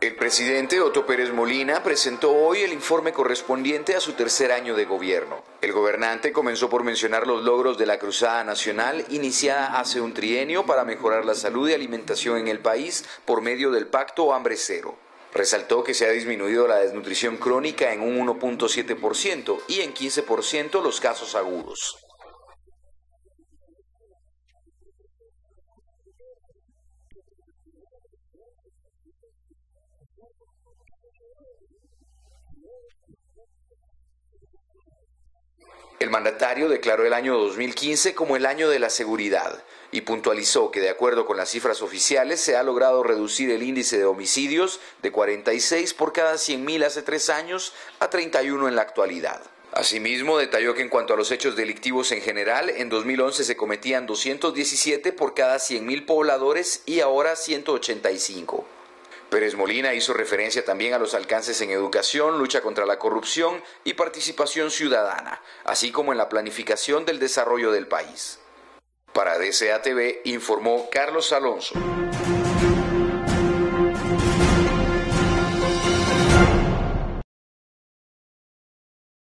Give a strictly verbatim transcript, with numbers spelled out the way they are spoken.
El presidente Otto Pérez Molina presentó hoy el informe correspondiente a su tercer año de gobierno. El gobernante comenzó por mencionar los logros de la Cruzada Nacional iniciada hace un trienio para mejorar la salud y alimentación en el país por medio del Pacto Hambre Cero. Resaltó que se ha disminuido la desnutrición crónica en un uno punto siete por ciento y en quince por ciento los casos agudos. El mandatario declaró el año dos mil quince como el año de la seguridad y puntualizó que de acuerdo con las cifras oficiales se ha logrado reducir el índice de homicidios de cuarenta y seis por cada cien mil hace tres años a treinta y uno en la actualidad. Asimismo, detalló que en cuanto a los hechos delictivos en general, en dos mil once se cometían doscientos diecisiete por cada cien mil pobladores y ahora ciento ochenta y cinco. Pérez Molina hizo referencia también a los alcances en educación, lucha contra la corrupción y participación ciudadana, así como en la planificación del desarrollo del país. Para D C A T V informó Carlos Alonzo.